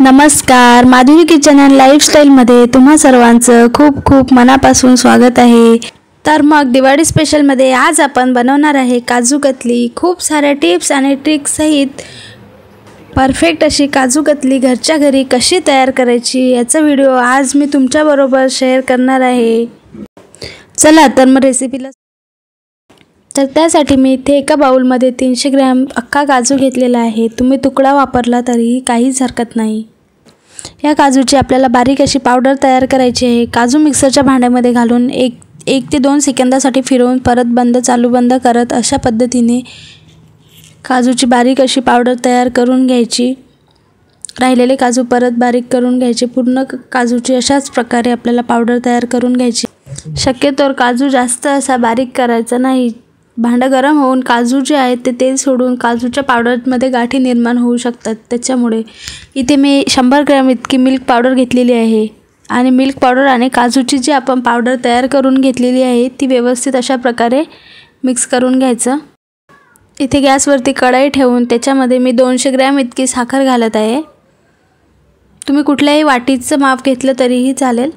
नमस्कार, माधुरी kitchen and लाइफस्टाईलमध्ये तुम्हा सर्वांचं खूप खूप मनापासून स्वागत आहे। तर मग दिवाळी स्पेशलमध्ये आज आपण बनवणार आहे काजू कतली। खूप सारे टिप्स आणि ट्रिक्स सहित परफेक्ट अशी काजू कतली घरच्या घरी कशी तयार करायची याचा व्हिडिओ आज मी तुमच्याबरोबर शेअर करणार आहे। चला तर मग रेसिपीला। तर त्यासाठी मी इथे एका बाउलमध्ये 300 ग्रॅम अख्खा काजू घेतलेला आहे। तुम्ही तुकडा वापरला तरीही काहीच हरकत नाही। या काजूची आपल्याला बारीक अशी पावडर तयार करायची आहे। काजू मिक्सरच्या भांड्यामध्ये घालून 1 ते 2 सेकंदासाठी फिरवून परत बंद चालू बंद करत अशा पद्धतीने काजूची बारीक अशी पावडर तयार करून घ्यायची। राहिलेले काजू परत बारीक करून घ्यायचे। पूर्ण काजूची अशाच प्रकारे आपल्याला पावडर तयार करून घ्यायची। शक्यतोवर काजू जास्त असा बारीक करायचा नाही। भांडा गरम होऊन काजू जे आहेत ते तेल सोडून काजूच्या पावडरमध्ये गाठी निर्माण होऊ शकतात, त्याच्यामुळे इथे मी 100 ग्रॅम इतकी मिल्क पावडर घेतलेली आहे। आणि मिल्क पावडर आणि काजूची जी आपण पावडर तयार करून घेतलेली आहे ती व्यवस्थित अशा प्रकारे मिक्स करून घ्यायचं। इथे गॅसवरती कढई ठेवून त्याच्यामध्ये मी 200 ग्रॅम इतकी साखर घालत आहे। तुम्ही कुठल्याही वाटीचं माप घेतलं तरीही चालेल।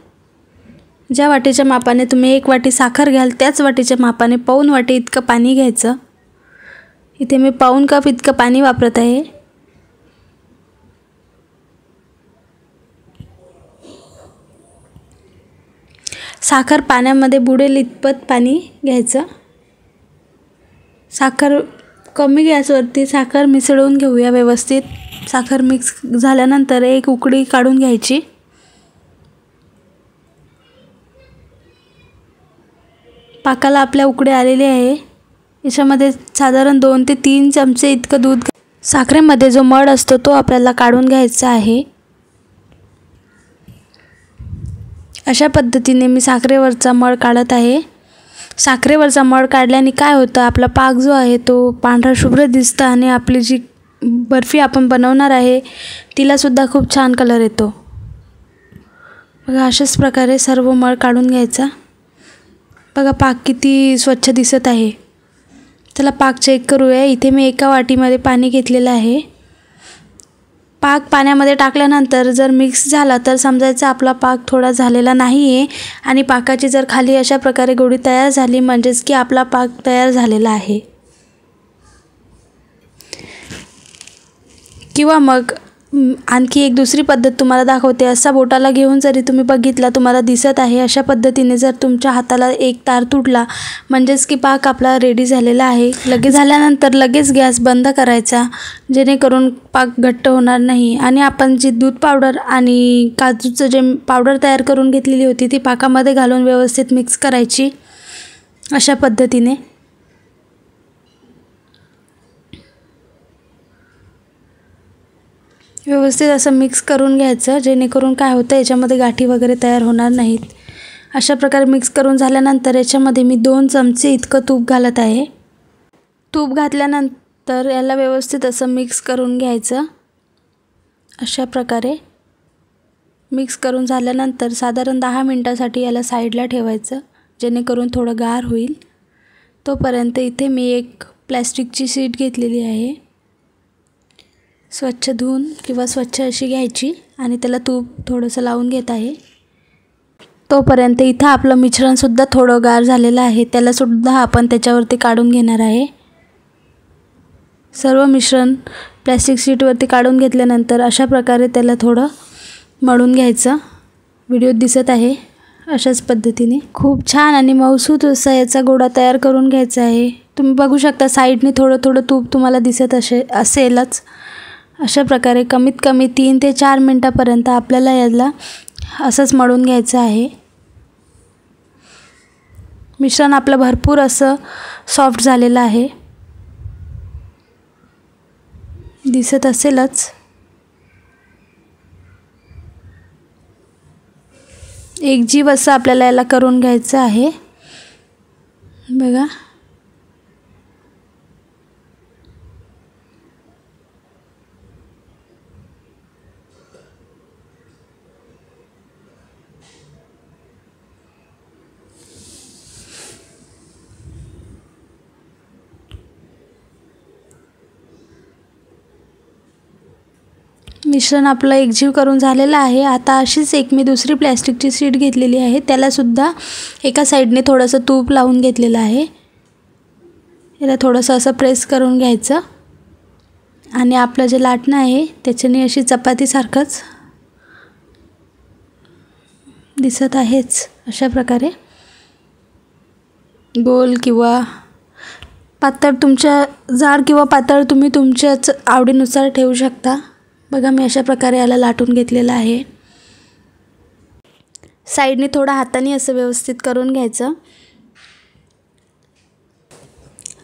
ज्या वाटीच्या मापाने तुम्ही 1 वाटी साखर घ्याल त्याच वाटीच्या मापाने पाऊण वाटी इतकं पाणी घ्यायचं। इथे मी पाऊण कप इतकं पाणी वापरत आहे। साखर पाण्यामध्ये बुडेल इतपत पाणी घ्यायचं। साखर कमी गॅसवरती साखर मिसळून घेऊया व्यवस्थित। साखर मिक्स झाल्यानंतर एक उकळी काढून घ्यायची। पाकाला आपल्या उकडे आलेले आहे। याच्यामध्ये साधारण 2 ते 3 चमचे इतकं दूध। साखरेमध्ये जो मड असतो तो आपल्याला काढून घ्यायचा आहे। अशा पद्धतीने मी साखरेवरचा मड काढत आहे। साखरेवरचा मड काढल्याने काय होतं, आपला पाक जो आहे तो पांढरा शुभ्र दिसतो आणि आपली जी बर्फी आपण बनवणार आहे तिलासुद्धा खूप छान कलर येतो। बघा अशाच प्रकारे सर्व मड काढून घ्यायचा। बघा पाक किती स्वच्छ दिसत आहे। चला पाक चेक करूया। इथे मी एका वाटीमध्ये पाणी घेतलेलं आहे। पाक पाण्यामध्ये टाकल्यानंतर जर मिक्स झाला तर समजायचं आपला पाक थोडा झालेला नाही आहे आणि पाकाची जर खाली अशा प्रकारे गोडी तयार झाली म्हणजेच की आपला पाक तयार झालेला आहे। किंवा मग आणखी एक दुसरी पद्धत तुम्हाला दाखवते। असा बोटाला घेऊन जरी तुम्ही बघितला तुम्हाला दिसत आहे अशा पद्धतीने जर तुमच्या हाताला एक तार तुटला म्हणजेच की पाक आपला रेडी झालेला आहे। लगेच झाल्यानंतर लगेच गॅस बंद करायचा जेणेकरून पाक घट्ट होणार नाही। आणि आपण जी दूध पावडर आणि काजूचं जे पावडर तयार करून घेतलेली होती ती पाकामध्ये घालून व्यवस्थित मिक्स करायची अशा पद्धतीने। व्यवस्थित असं मिक्स करून घ्यायचं जेणेकरून काय होतं याच्यामध्ये गाठी वगैरे तयार होणार नाहीत। अशा प्रकारे मिक्स करून झाल्यानंतर याच्यामध्ये मी 2 चमचे इतकं तूप घालत आहे। तूप घातल्यानंतर याला व्यवस्थित असं मिक्स करून घ्यायचं। अशा प्रकारे मिक्स करून झाल्यानंतर साधारण 10 मिनटासाठी याला साईडला ठेवायचं जेणेकरून थोडं गार होईल। तोपर्यंत इथे मी एक प्लॅस्टिकची शीट घेतलेली आहे, स्वच्छ धुवून किंवा स्वच्छ अशी घ्यायची आणि त्याला तूप थोडंसं लावून घेत आहे। तोपर्यंत इथं आपलं मिश्रणसुद्धा थोडं गार झालेलं आहे, त्यालासुद्धा आपण त्याच्यावरती काढून घेणार आहे। सर्व मिश्रण प्लॅस्टिक शीटवरती काढून घेतल्यानंतर अशा प्रकारे त्याला थोडं मळून घ्यायचं। व्हिडिओत दिसत आहे अशाच पद्धतीने खूप छान आणि मऊसूत असा याचा गोळा तयार करून घ्यायचा आहे। तुम्ही बघू शकता साईडने थोडं थोडं तूप तुम्हाला दिसत असेलच। अशा प्रकारे कमीत कमी 3 ते 4 मिनटापर्यंत आपल्याला याला असंच मळून घ्यायचं आहे। मिश्रण आपलं भरपूर असं सॉफ्ट झालेलं आहे, दिसत असेलच। एक जीव असं आपल्याला याला करून घ्यायचं आहे। बघा मिश्रण आपलं एकजीव करून झालेलं आहे। आता अशीच एक मी दुसरी प्लास्टिकची शीट घेतलेली आहे, त्याला सुद्धा एका साइडने थोडंसं तूप लावून घेतलेलं आहे। याला थोडंसं असं प्रेस करून घ्यायचं आणि आपलं जे लाटणं आहे त्याच्याने अशी चपातीसारखंच दिसत आहेच, अशा प्रकारे गोल किंवा पातळ, तुमच्या जाड किंवा पातळ तुम्ही तुमच्याच आवडीनुसार ठेवू शकता। बघा मी अशा प्रकारे याला लाटून घेतलेला आहे। साइडने थोडा हाताने असं व्यवस्थित करून घ्यायचं।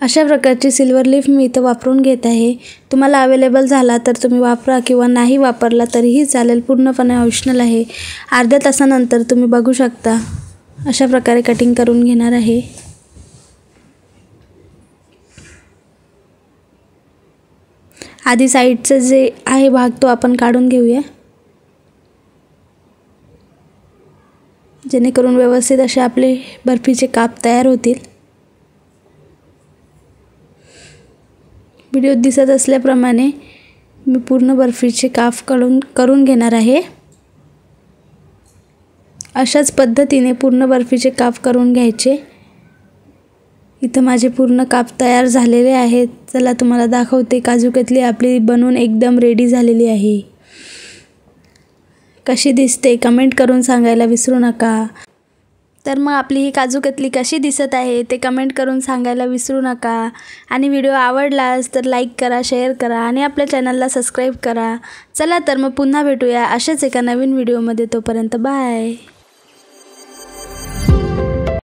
अशा प्रकारची सिल्वर लीफ मी इथे वापरून घेत आहे। तुम्हाला अवेलेबल झाला तर तुम्ही वापरा किंवा नाही वापरला तरीही चालेल, पूर्णपणे ऑप्शनल आहे। अर्ध्या तासानंतर तुम्ही बघू शकता अशा प्रकारे कटिंग करून घेणार आहे। आधी साइडचं जे आहे भाग तो आपण काढून घेऊया, जेणेकरून व्यवस्थित असे आपले बर्फीचे काप तयार होतील। व्हिडिओ दिसत असल्याप्रमाणे मी पूर्ण बर्फीचे काप करून घेणार आहे। अशाच पद्धतीने पूर्ण बर्फीचे काप करून घ्यायचे। इथं माझे पूर्ण काप तयार झालेले आहेत। चला तुम्हाला दाखवते, काजू कतली आपली बनवून एकदम रेडी झालेली आहे। कशी दिसते कमेंट करून सांगायला विसरू नका। तर मग आपली ही काजू कतली कशी दिसत आहे ते कमेंट करून सांगायला विसरू नका। आणि व्हिडिओ आवडलास तर लाईक करा, शेअर करा आणि आपल्या चॅनलला सबस्क्राईब करा। चला तर मग पुन्हा भेटूया अशाच एका नवीन व्हिडिओमध्ये। तोपर्यंत बाय।